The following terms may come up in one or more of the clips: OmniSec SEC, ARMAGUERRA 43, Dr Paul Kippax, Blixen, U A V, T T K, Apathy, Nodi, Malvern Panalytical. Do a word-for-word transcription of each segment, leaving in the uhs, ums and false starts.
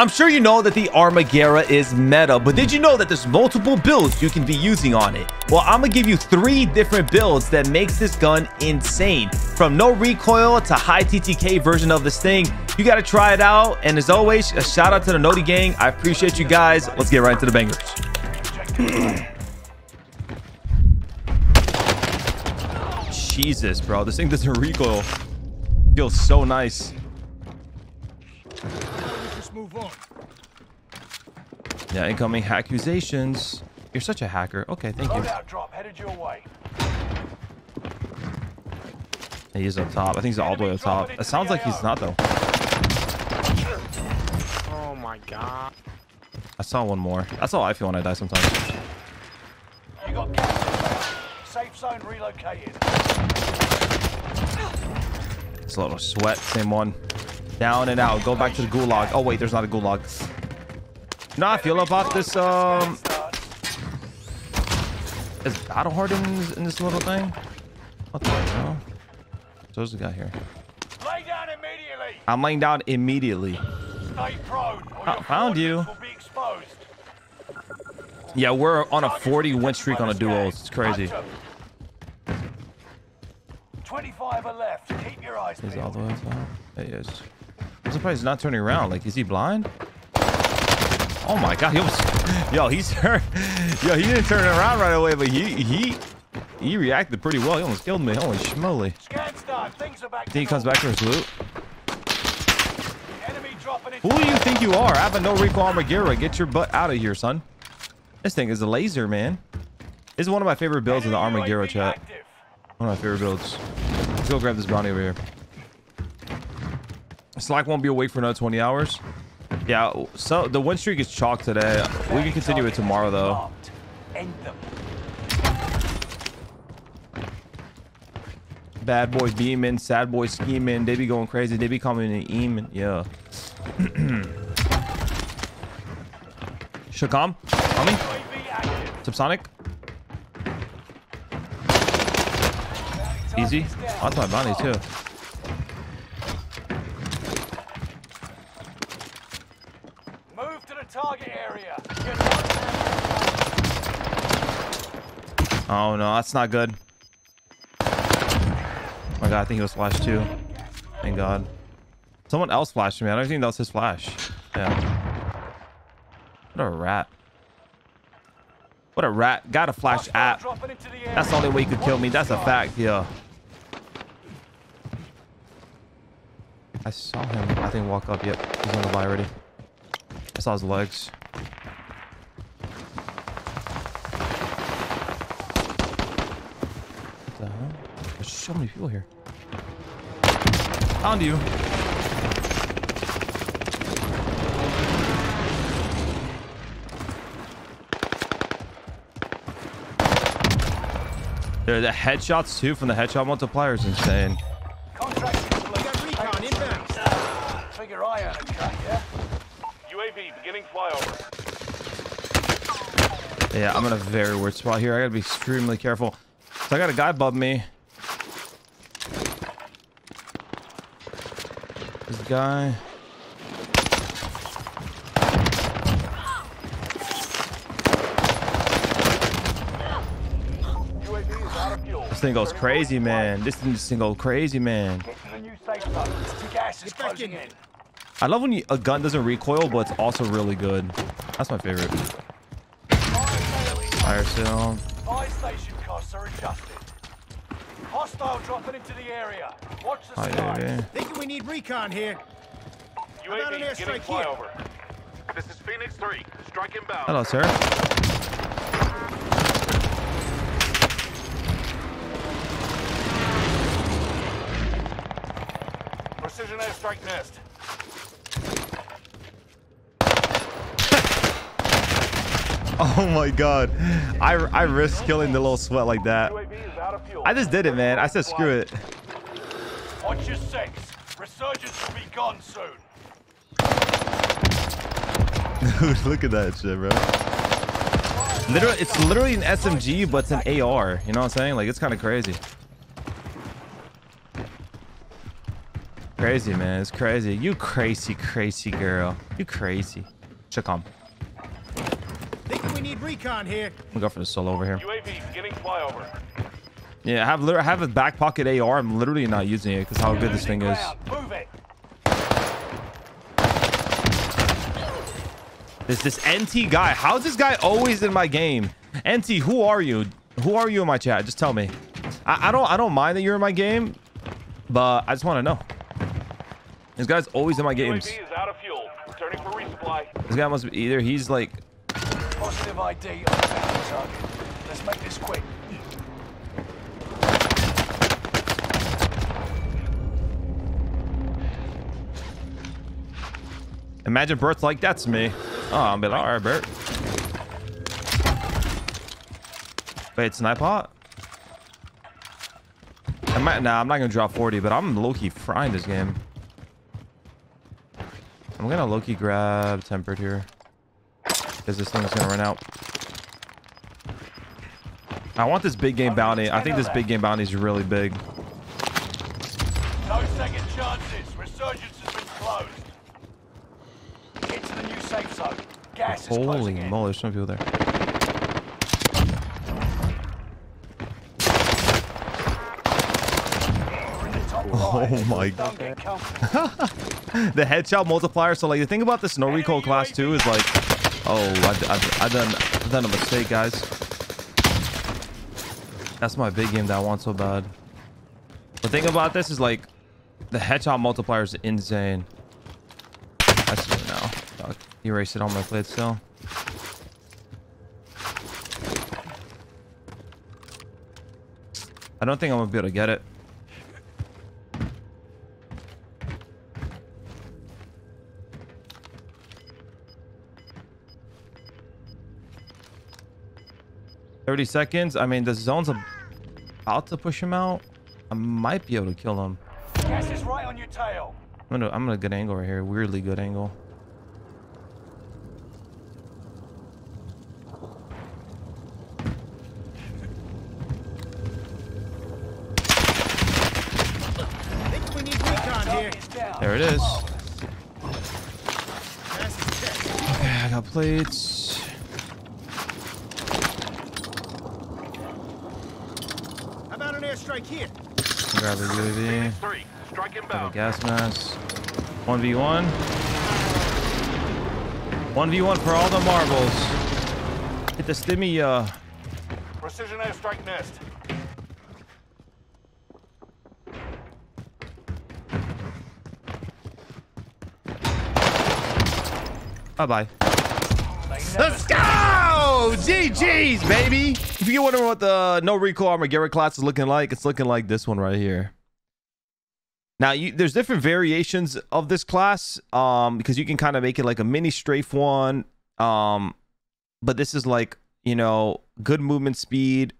I'm sure you know that the Armaguerra is meta, but did you know that there's multiple builds you can be using on it? Well, I'm gonna give you three different builds that makes this gun insane. From no recoil to high T T K version of this thing, you gotta try it out. And as always, a shout out to the Nodi gang. I appreciate you guys. Let's get right into the bangers. Jesus, bro, this thing doesn't recoil. Feels so nice. Move on. Yeah, incoming accusations. You're such a hacker. Okay, thank you. Drop headed your way. He is up top. I think he's all the way up top. It sounds like he's not though. Oh my god. I saw one more. That's all I feel when I die sometimes. You got safe zone relocated. It's a little sweat. Same one. Down and out. Go back to the gulag. Oh wait, there's not a gulag. No, I feel about this um is battle hardened in, in this little thing. What the hell? What's the guy here? Lay down immediately. I'm laying down immediately. Stay prone, I found you. Yeah, we're on a forty win streak on a duo. It's crazy. twenty-five are left. Keep your eyes peeled. He's all the way up. There he is. I'm surprised he's not turning around. Like, is he blind? Oh my god, he almost, yo, he's hurt. Yo, he didn't turn around right away, but he he he reacted pretty well. He almost killed me. Holy schmoly! Think he comes back for his loot. Who do you think you are? I have a no recoil Armaguerra. Get your butt out of here, son. This thing is a laser, man. This is one of my favorite builds in the Armaguerra chat. One of my favorite builds. Let's go grab this bounty over here. Slack won't be awake for another twenty hours. Yeah, so the win streak is chalk today. We can continue it tomorrow though. Bad boys beaming, sad boys scheming. They be going crazy. They be coming and eaming. Yeah. Shakam, coming. Subsonic. Easy. Oh, that's my bounty too. Target area. Oh no, that's not good. Oh my god, I think he was flashed too. Thank god. Someone else flashed me. I don't think that was his flash. Yeah. What a rat. What a rat. Got a flash app. That's the only way you could kill me. That's a fact, yeah. I saw him, I think, walk up. Yep. He's on the buy already. I saw his legs. What the hell? There's so many people here. Found you. There, the headshots too from the headshot multiplier is insane. Contract recon inbound. Trigger eye on a track, yeah? U A V beginning flyover. Yeah, I'm in a very weird spot here. I gotta be extremely careful. So I got a guy above me. This guy. U A V is out of fuel. This thing goes crazy, man. This thing, this thing goes crazy, man. Get to the new safe zone. Gas is closing in. I love when you, a gun doesn't recoil, but it's also really good. That's my favorite. Fire sale. Buy station costs are adjusted. Hostile dropping into the area. Watch the sky. Thinking we need recon here. U A V an airstrike here. Over. This is Phoenix three. Strike inbound. Hello, sir. Precision airstrike missed. Oh my god, I, I risked killing the little sweat like that. I just did it, man. I said screw it. Watch your six. Resurgence will be gone soon. Dude, look at that shit, bro. Literally, it's literally an S M G, but it's an A R. You know what I'm saying? Like, it's kind of crazy. crazy, man. It's crazy. You crazy, crazy girl. You crazy. Check on. Think we need recon here. We'll go for the solo over here. U A V beginning flyover. Yeah, I have, I have a back pocket A R. I'm literally not using it because how good this thing is. There's this N T guy. How's this guy always in my game? N T, who are you? Who are you in my chat? Just tell me. I, I don't I don't mind that you're in my game, but I just want to know. This guy's always in my games. U A V is out of fuel. Returning for resupply. This guy must be either he's like positive I D on the target. Let's make this quick. Imagine Bert's like, that's me. Oh, I'm like, all right, Bert. Wait, snipe hot? I might, nah, I'm not going to drop forty, but I'm low-key frying this game. I'm going to low-key grab Tempered here. Because this thing is going to run out. I want this big game bounty. I think this big game bounty is really big. No second chances. Resurgence has been closed. Gas is holy moly, there's some people there. Oh my god. The headshot multiplier. So like the thing about this no recoil class two is like, oh, I've, I've, I've, done, I've done a mistake, guys. That's my big game that I want so bad. The thing about this is like the headshot multiplier is insane. I see it now. Erase it on my plate still. I don't think I'm gonna be able to get it. thirty seconds. I mean, the zone's about to push him out. I might be able to kill him. Gas is right on your tail. I'm gonna, I'm gonna good angle right here. Weirdly good angle. There it is. Okay, I got plates. How about an airstrike here? Grab a U A V. Three. Strike inbound. Gas mask. one v one. one v one for all the marbles. Hit the stimmy. Uh... Precision airstrike nest. Bye-bye. Let's go! G G's, baby! If you're wondering what the no recoil Armageddon class is looking like, it's looking like this one right here. Now, you, there's different variations of this class, um, because you can kind of make it like a mini strafe one, um, but this is like, you know, good movement speed,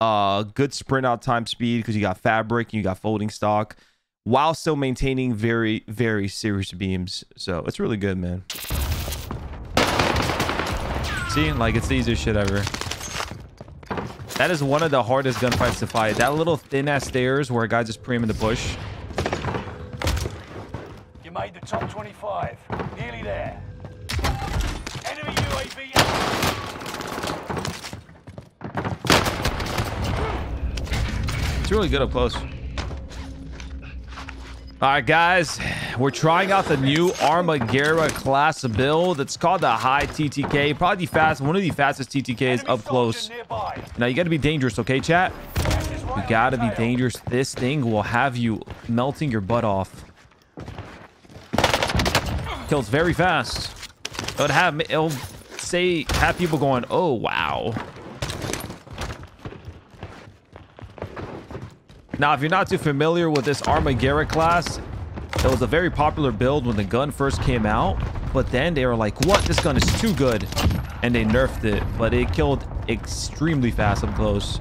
uh, good sprint out time speed, because you got fabric, you got folding stock, while still maintaining very, very serious beams. So it's really good, man. See, like it's the easiest shit ever. That is one of the hardest gunfights to fight. That little thin ass stairs where a guy just pre him in the bush. You made the top twenty-five. Nearly there. Enemy U A V. It's really good up close. All right, guys, we're trying out the new Armaguerra class build. It's called the high T T K, probably the fast, one of the fastest T T Ks up close. Now, you got to be dangerous, okay, chat? You got to be dangerous. This thing will have you melting your butt off. Kills very fast. It would have, it'll say, have people going, oh, wow. Now, if you're not too familiar with this Armaguerra class, it was a very popular build when the gun first came out, but then they were like, what? This gun is too good. And they nerfed it, but it killed extremely fast up close.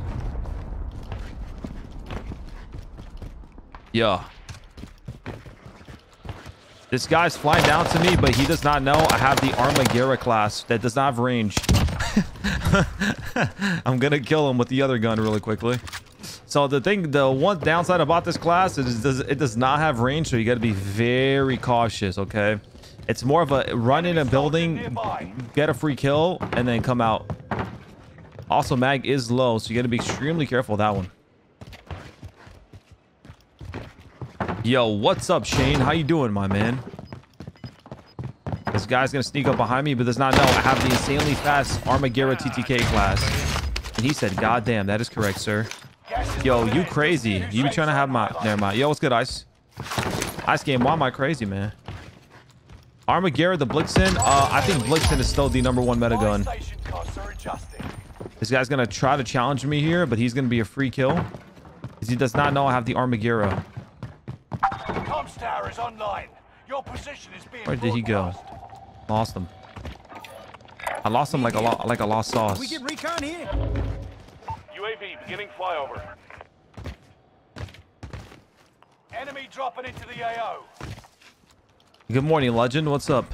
Yeah. This guy's flying down to me, but he does not know I have the Armaguerra class that does not have range. I'm going to kill him with the other gun really quickly. So the thing, the one downside about this class is it does, it does not have range, so you got to be very cautious, okay? It's more of a run in a building, get a free kill, and then come out. Also, mag is low, so you got to be extremely careful with that one. Yo, what's up, Shane? How you doing, my man? This guy's going to sneak up behind me, but does not know I have the insanely fast Armaguerra T T K class. And he said, God damn, that is correct, sir. Yo, you crazy. You be trying to have my... Never mind. Yo, what's good, Ice? Ice game, why am I crazy, man? Armaguerra, the Blixen. Uh, I think Blixen is still the number one metagun. This guy's going to try to challenge me here, but he's going to be a free kill. Because he does not know I have the Armaguerra. Where did he go? Lost him. I lost him like a lot, like a lost sauce. We get recon here. U A V beginning flyover. Enemy dropping into the A O. Good morning, Legend. What's up?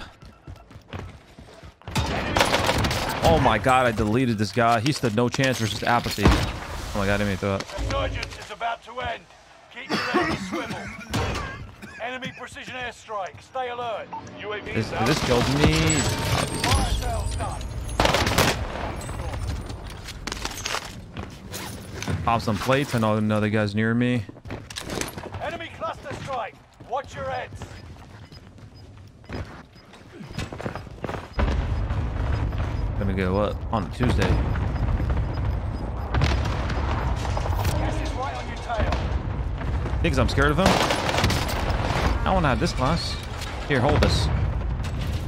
Oh my God! I deleted this guy. He stood no chance versus Apathy. Oh my God! I made that. Resurgence is about to end. Keep your enemy swivel. Enemy precision airstrike. Stay alert. U A V. This, this killed me. Pop some plates. I know another guy's near me. Enemy cluster strike. Watch your heads. Let me go up on a Tuesday. Gas is right on your tail. Thinks I'm scared of him. I want to have this class. Here, hold this.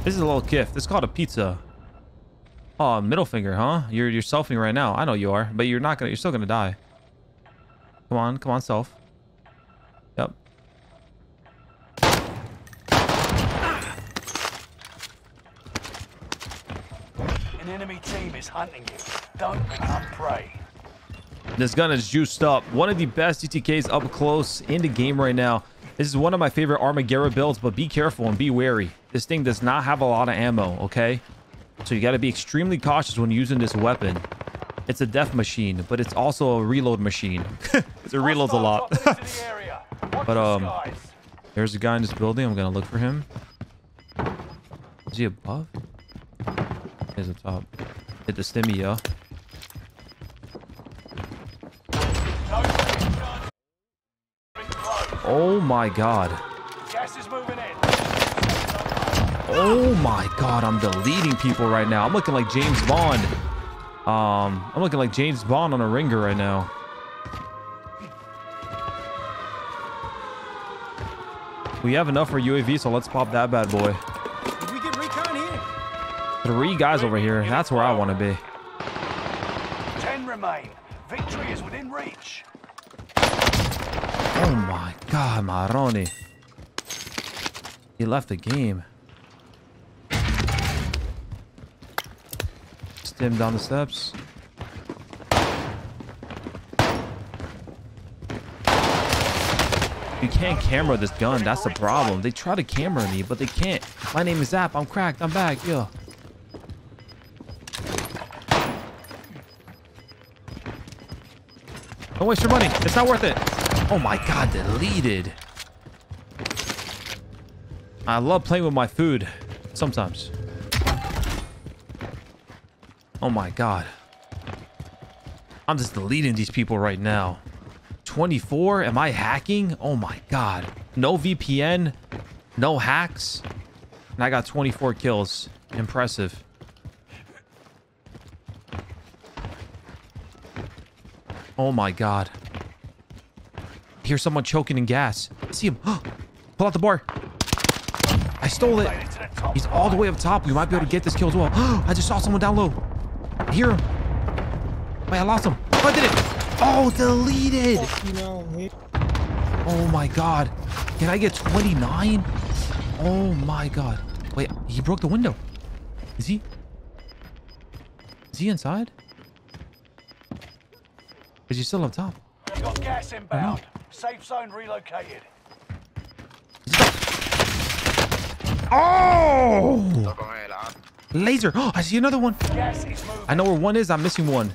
This is a little gift. It's called a pizza. Oh, middle finger, huh? You're you're selfing right now. I know you are, but you're not gonna. You're still gonna die. Come on, come on, self. Yep. An enemy team is hunting you. Don't become prey. This gun is juiced up. One of the best T T Ks up close in the game right now. This is one of my favorite Armaguerra builds, but be careful and be wary. This thing does not have a lot of ammo, okay? So you got to be extremely cautious when using this weapon. It's a death machine, but it's also a reload machine. It reloads a lot. But um, there's a guy in this building. I'm going to look for him. Is he above? He's up top. Hit the stimmy, yo. Oh my God. Gas is moving in. Oh my God, I'm deleting people right now. I'm looking like James Bond. Um, I'm looking like James Bond on a ringer right now. We have enough for U A V, so let's pop that bad boy. We get recon here. Three guys over here. That's where I want to be. Ten remain. Victory is within reach. Oh my God, Maroni. He left the game. Stim down the steps. You can't camera this gun. That's the problem. They try to camera me, but they can't. My name is App. I'm cracked. I'm back. Yo. Don't waste your money. It's not worth it. Oh my God, deleted. I love playing with my food sometimes. Oh my God. I'm just deleting these people right now. twenty-four? Am I hacking? Oh my God. No V P N, no hacks, and I got twenty-four kills. Impressive. Oh my God. Hear someone choking in gas. See him. Pull out the bar. I stole it. He's all the way up top. We might be able to get this kill as well. I just saw someone down low. I hear him. Wait, I lost him. Oh, I did it. Oh, deleted. Oh my God. Can I get twenty-nine? Oh my God. Wait, he broke the window. Is he? Is he inside? Is he still up top? Got gas inbound. Oh, no. Safe zone relocated. Oh! Laser. Oh, I see another one. I know where one is. I'm missing one.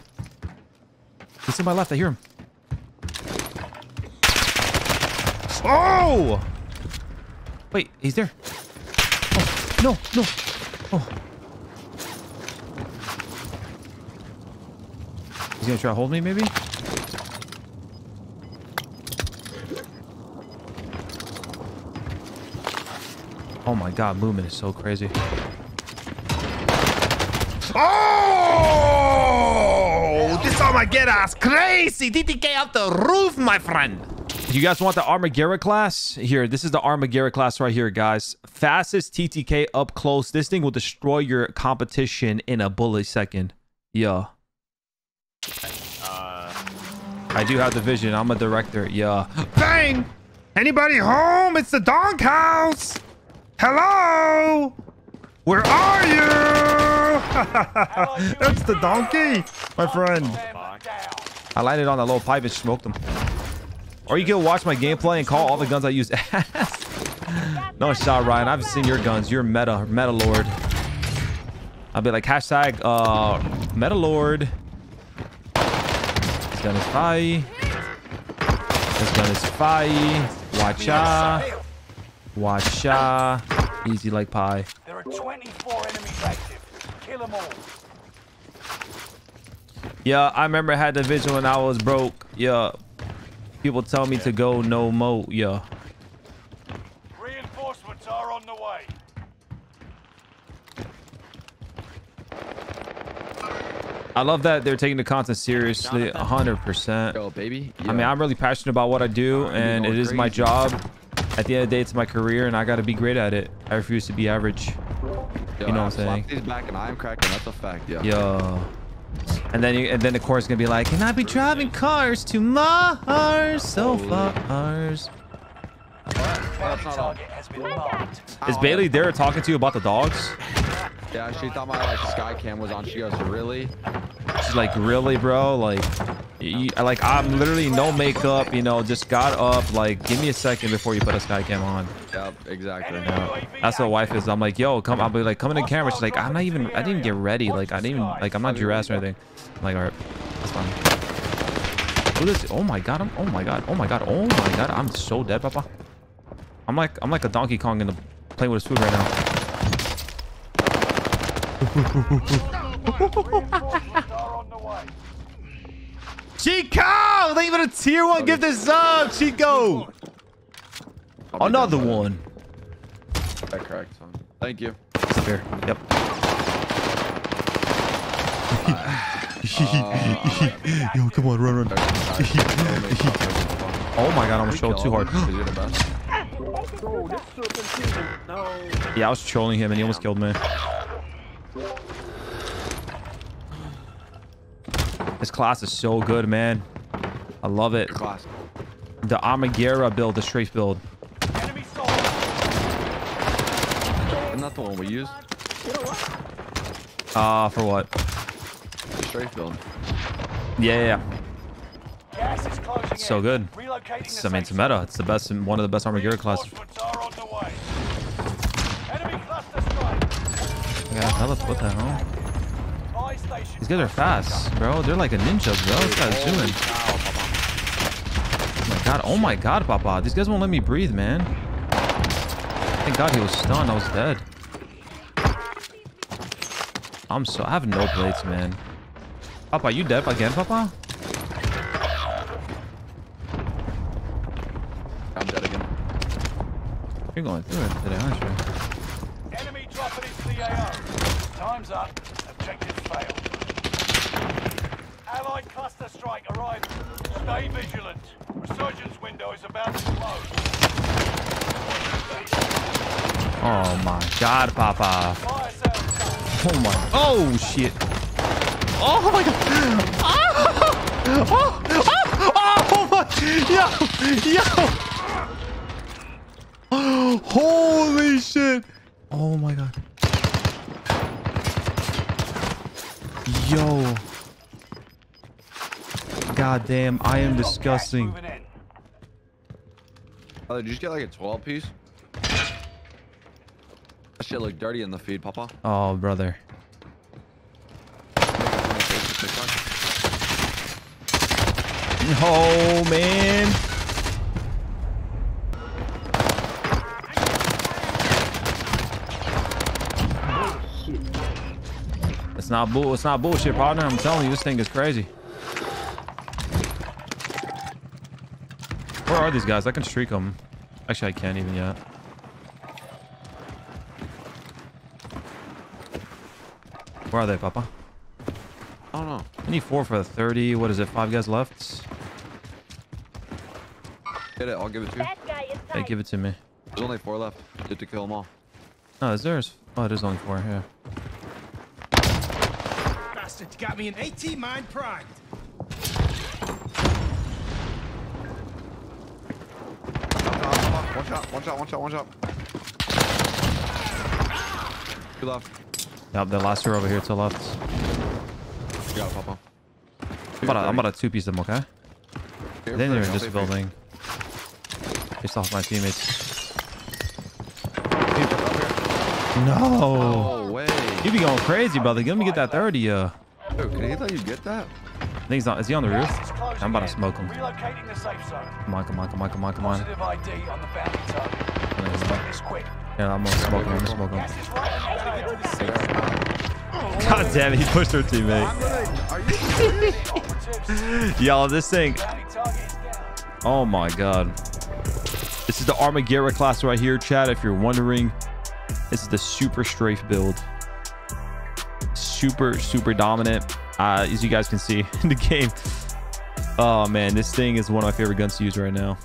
He's to my left. I hear him. Oh! Wait, he's there. Oh, no, no. Oh. He's gonna try to hold me, maybe? Oh my god, movement is so crazy. Oh! This Armaguerra is crazy! D T K off the roof, my friend! You guys want the Armaguerra class? Here, this is the Armaguerra class right here, guys. Fastest T T K up close. This thing will destroy your competition in a bullet second. Yeah. Uh... I do have the vision. I'm a director. Yeah. Bang! Anybody home? It's the donk house! Hello? Where are you? That's the donkey, my friend. I landed on that little pipe and smoked him. Or you can watch my gameplay and call all the guns I used. No shot, Ryan. I've seen your guns. You're meta, meta lord. I'll be like, hashtag uh, meta lord. This gun is fire. This gun is fire. Watch out. Watch out. Easy like pie. There are twenty-four enemies active. Kill them all. Yeah, I remember I had the vision when I was broke. Yeah. People tell me to go no mo. Yeah. Reinforcements are on the way. I love that they're taking the content seriously one hundred percent. Yo, baby. Yo. I mean, I'm really passionate about what I do, and it is my job. At the end of the day, it's my career, and I got to be great at it. I refuse to be average. Yo, you know I what I'm saying? These back and I'm cracking. That's a fact, yeah. Yo. And then, you, and then the chorus is gonna be like, "Can I be driving cars to Mars so far?" Is Bailey there talking to you about the dogs? Yeah, she thought my like sky cam was on. She goes, "Really?" She's like, "Really, bro? Like." You, like, I'm literally no makeup, you know, just got up, like, give me a second before you put a sky cam on. Yep, exactly. Yeah. That's what wife is. I'm like, yo, come, I'll be like, come in the camera. She's like, I'm not even, I didn't get ready. Like, I didn't even, like, I'm not dressed or anything. I'm like, all right, that's fine. What is it? Oh my God, I'm, oh my God, oh my God, oh my God, I'm so dead, papa. I'm like, I'm like a Donkey Kong in the, playing with his food right now. Chico! They even a tier one. Give this up, Chico! Another one. That correct one. Thank you. Spear. Yep. Uh, Yo, come on, run, run. Oh my god, I'm trolling too hard. Yeah, I was trolling him and he almost killed me. This class is so good, man. I love it. Class. The Armaguerra build, the strafe build. Enemy soldier. Isn't that the one we used? Uh, for what? The strafe build. Yeah, yeah, yeah. It's so good. It's, I mean, it's meta. It's the best, one of the best Armaguerra classes. I gotta teleport that home. These guys are fast, bro. They're like a ninja, bro. This guy's doing. Oh my god. Oh my god, papa. These guys won't let me breathe, man. Thank god he was stunned. I was dead. I'm so... I have no plates, man. Papa, you dead again, papa? I'm dead again. You're going through it today, aren't you? Enemy dropping into the A O. Time's up. Objective failed. Allied cluster strike arrived. Stay vigilant. Resurgence window is about to close. Oh my god, papa. Oh my. Oh shit. Oh my god. Oh, oh, oh, oh my. Yo. Yo. Holy shit. Oh my god. Yo. God damn, I am disgusting. Oh, did you get like a twelve piece? That shit looked dirty in the feed, papa. Oh, brother. Oh, man. It's not bull. It's not bullshit, partner. I'm telling you, this thing is crazy. Where are these guys? I can streak them. Actually, I can't even yet. Where are they, Papa? I don't know. I need four for the thirty. What is it? Five guys left. Get it. I'll give it to you. Hey, give it to me. There's only four left. You have to kill them all. Oh, is there? Oh, it is only four. Yeah. Bastard got me an eighteen mine pride. One shot, one shot, one shot, one shot. Two left. Yep, the last two over here to the left. You got it, Papa. I'm about, a, I'm about to two-piece them, okay? They're in this building. Pissed off my teammates. No. No way. You be going crazy, brother. Let me get that thirty. Uh. Dude, can he let you get that? I think he's on, is he on the roof? I'm about to smoke him. Come on, come on, come on, come on, come on. Yeah, I'm gonna smoke him, I'm gonna smoke him. God damn it, he pushed her teammate. Y'all, this thing. Oh my God. This is the Armaguerra class right here, chat, if you're wondering. This is the super strafe build. Super, super dominant. Uh, as you guys can see in the game. Oh man, this thing is one of my favorite guns to use right now.